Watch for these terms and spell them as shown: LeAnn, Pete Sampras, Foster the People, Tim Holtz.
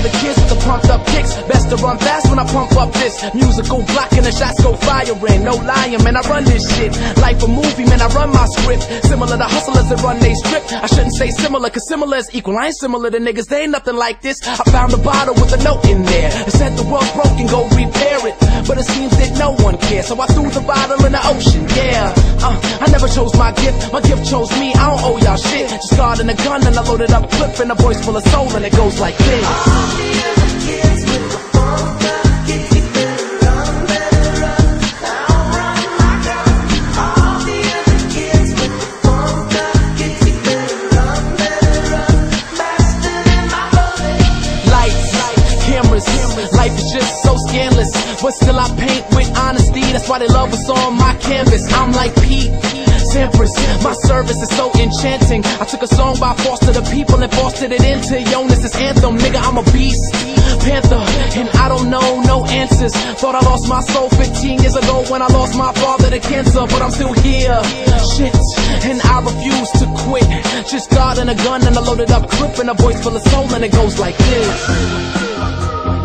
other kids with the pumped up kicks. Best to run fast when I pump up this musical block and the shots go firing. No lying, man, I run this shit like a movie, man, I run my script. Similar to hustlers that run they strip. I shouldn't say similar, cause similar is equal. I ain't similar to niggas, they ain't nothing like this. I found a bottle with a note in there. It said the world broke and go repair it, but it seems that no one cares. So I threw the bottle in the ocean, yeah. I never chose my gift, my gift chose me. I don't owe y'all shit. Just started a gun and I loaded up clip and a voice full of soul and it goes like this. All the other kids with the phone but still I paint with honesty. That's why they love us on my canvas. I'm like Pete Sampras, my service is so enchanting. I took a song by Foster the People and fostered it into Jonas' anthem. Nigga, I'm a beast, panther, and I don't know no answers. Thought I lost my soul 15 years ago when I lost my father to cancer, but I'm still here, shit, and I refuse to quit. Just God and a gun and a loaded up clip and a voice full of soul and it goes like this.